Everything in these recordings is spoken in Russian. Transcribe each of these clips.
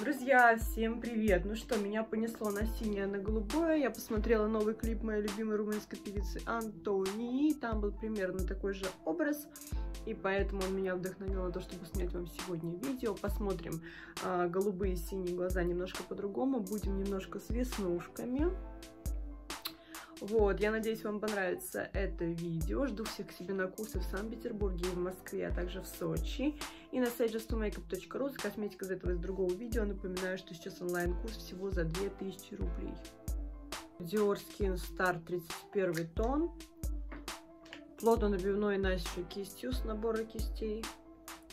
Друзья, всем привет! Ну что, меня понесло на синее, на голубое. Я посмотрела новый клип моей любимой румынской певицы Антонии. Там был примерно такой же образ. И поэтому он меня вдохновил на то, чтобы снять вам сегодня видео. Посмотрим голубые и синие глаза немножко по-другому. Будем немножко с веснушками. Вот, я надеюсь, вам понравится это видео. Жду всех к себе на курсы в Санкт-Петербурге и в Москве, а также в Сочи. И на сайте just4makeup.ru. Косметика из этого и с другого видео. Напоминаю, что сейчас онлайн-курс всего за 2000 рублей. Dior Skin Star 31 тон. Плотно набивной на щеку кистью с набора кистей.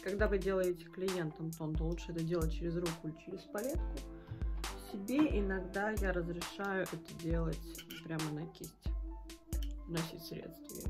Когда вы делаете клиентам тон, то лучше это делать через руку или через палетку. Себе иногда я разрешаю это делать прямо на кисть, носить средства.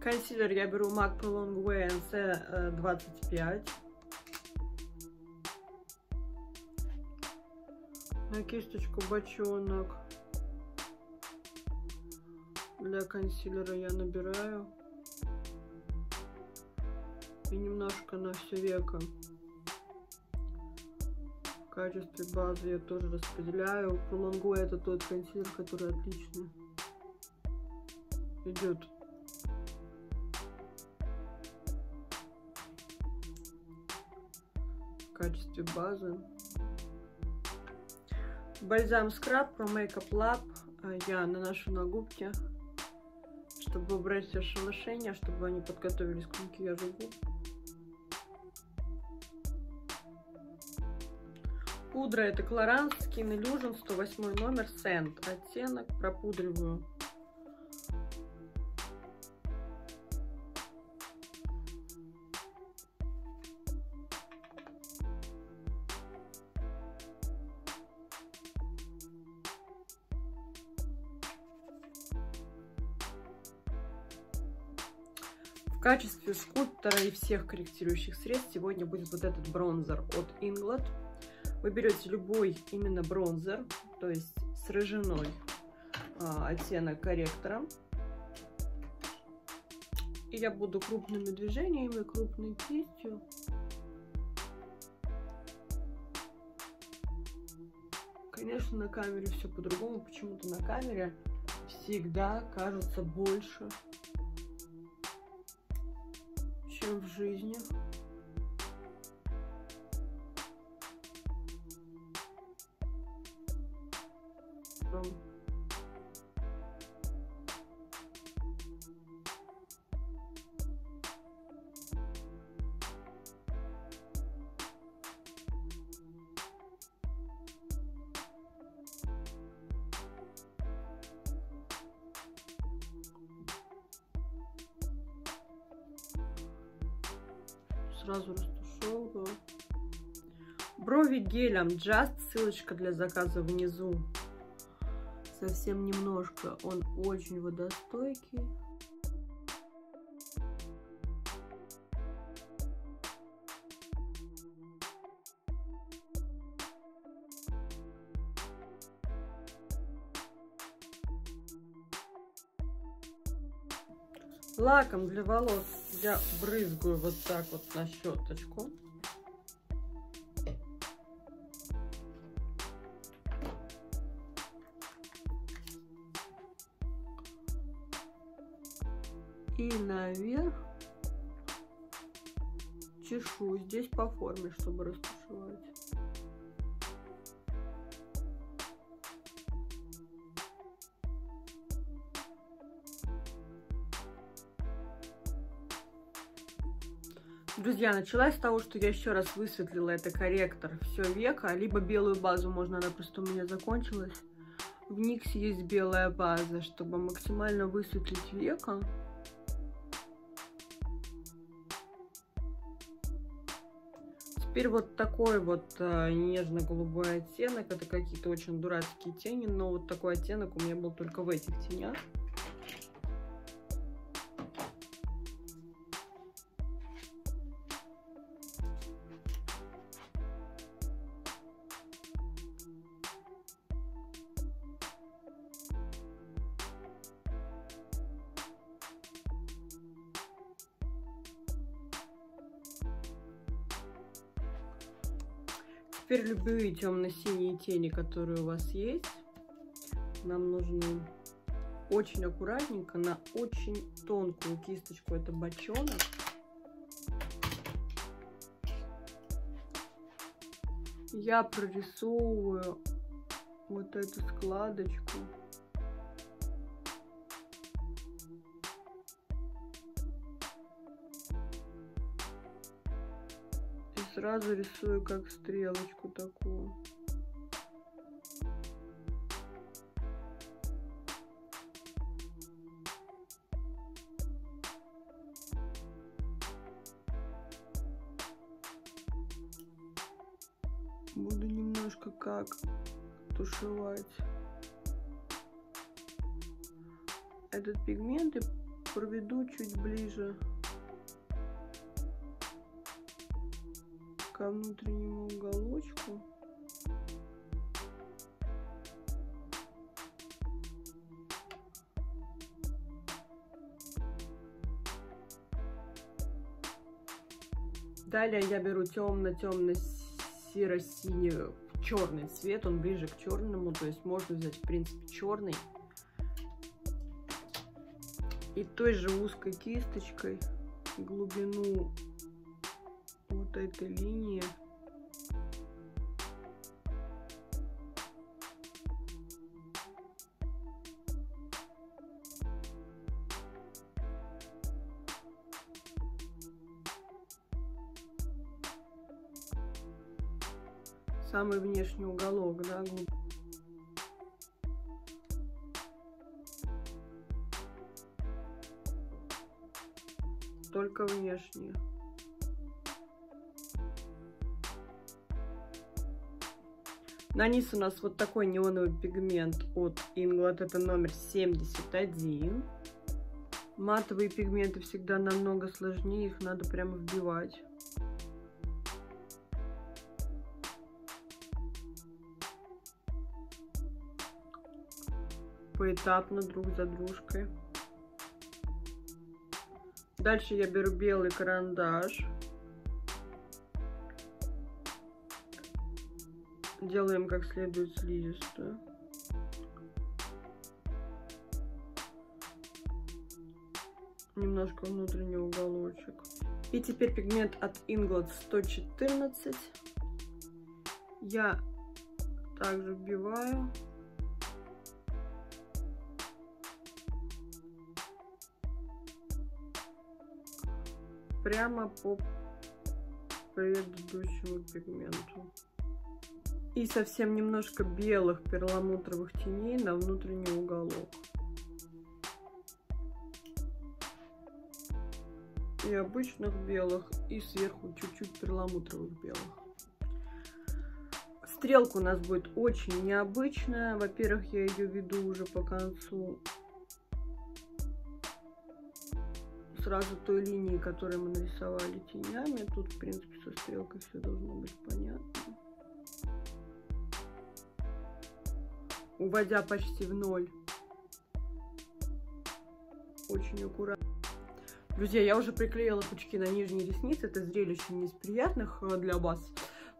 Консилер я беру MAC Pro Longway NC25. На кисточку бочонок. Для консилера я набираю. И немножко на все веко. В качестве базы я тоже распределяю. Pro Longway это тот консилер, который отлично идет. В качестве базы бальзам скраб Pro Makeup Lab я наношу на губки, чтобы убрать все шелушения, чтобы они подготовились к макияжу губ. Пудра это Clarins Skin Illusion 108 номер Scent оттенок, пропудриваю в качестве скульптора и всех корректирующих средств. Сегодня будет вот этот бронзер от Inglot. Вы берете любой именно бронзер, то есть с рыжиной оттенок корректора. И я буду крупными движениями, крупной кистью. Конечно, на камере все по-другому. Почему-то на камере всегда кажется больше, чем в жизни. Сразу растушевываю. Брови гелем Just. Ссылочка для заказа внизу. Совсем немножко. Он очень водостойкий. Лаком для волос я брызгаю вот так вот на щеточку. И наверх чешу здесь по форме, чтобы растушевать. Друзья, началась с того, что я еще раз высветлила это корректор все веко, либо белую базу можно, она просто у меня закончилась. В NYX есть белая база, чтобы максимально высветлить веко. теперь вот такой вот нежно-голубой оттенок. Это какие-то очень дурацкие тени, но вот такой оттенок у меня был только в этих тенях. Теперь любые темно-синие тени, которые у вас есть, нам нужны очень аккуратненько на очень тонкую кисточку. Это бочонок. Я прорисовываю вот эту складочку. Сразу рисую как стрелочку такую. Буду немножко как тушевать этот пигмент и проведу чуть ближе ко внутреннему уголочку. Далее я беру темно-темно-серо-синий черный цвет, он ближе к черному, то есть можно взять в принципе черный. И той же узкой кисточкой глубину вот этой линии самый внешний уголок, да, только внешний. На низ у нас вот такой неоновый пигмент от Inglot, это номер 71. Матовые пигменты всегда намного сложнее, их надо прямо вбивать. Поэтапно, друг за дружкой. Дальше я беру белый карандаш. Делаем как следует слизистую. Немножко внутренний уголочек. И теперь пигмент от Inglot 114. Я также вбиваю. Прямо по предыдущему пигменту. И совсем немножко белых перламутровых теней на внутренний уголок. И обычных белых, и сверху чуть-чуть перламутровых белых. Стрелка у нас будет очень необычная. Во-первых, я ее веду уже по концу сразу той линии, которую мы нарисовали тенями. Тут, в принципе, со стрелкой все должно быть понятно. Уводя почти в ноль. Очень аккуратно. Друзья, я уже приклеила пучки на нижние ресницы. Это зрелище не из приятных для вас.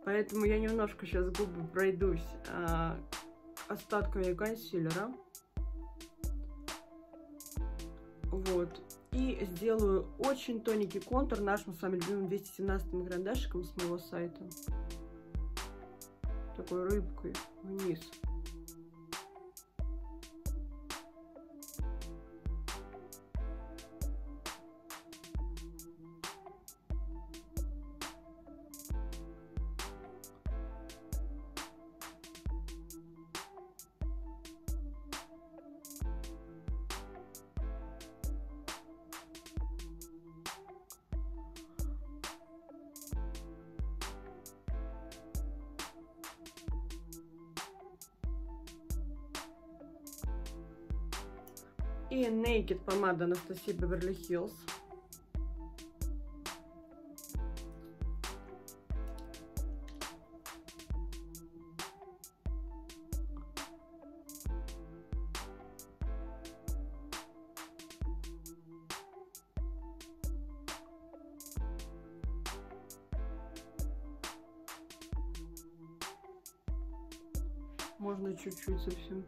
Поэтому я немножко сейчас губы пройдусь остатками консилера. Вот. И сделаю очень тоненький контур нашим с вами любимым 217-м карандашиком с моего сайта. Такой рыбкой вниз. И Naked помада Анастасии Беверли Хиллз. Можно чуть-чуть совсем.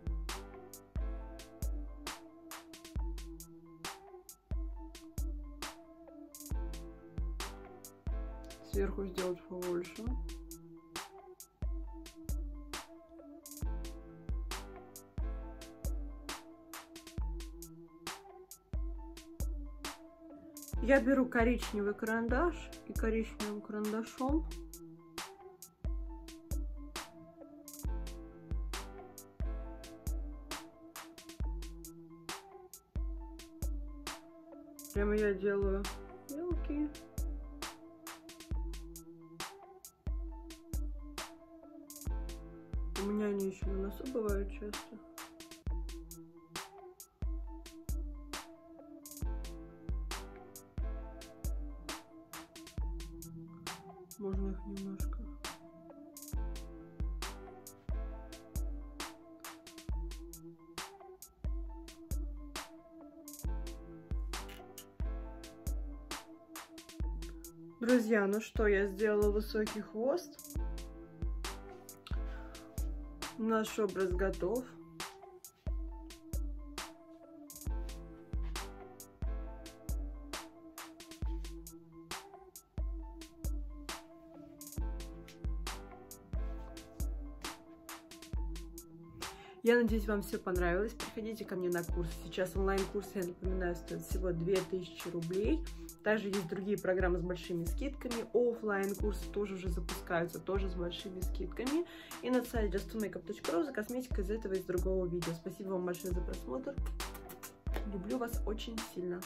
Сверху сделать побольше. Я беру коричневый карандаш и коричневым карандашом прямо я делаю мелкие. У меня они еще на носу бывают часто. Можно их немножко. Друзья, ну что, я сделала высокий хвост. Наш образ готов. Я надеюсь, вам все понравилось. Приходите ко мне на курс. Сейчас онлайн-курс, я напоминаю, стоит всего 2000 рублей. Также есть другие программы с большими скидками. Оффлайн-курсы тоже уже запускаются, тоже с большими скидками. И на сайте just4makeup.ru за косметикой из этого и из другого видео. Спасибо вам большое за просмотр. Люблю вас очень сильно.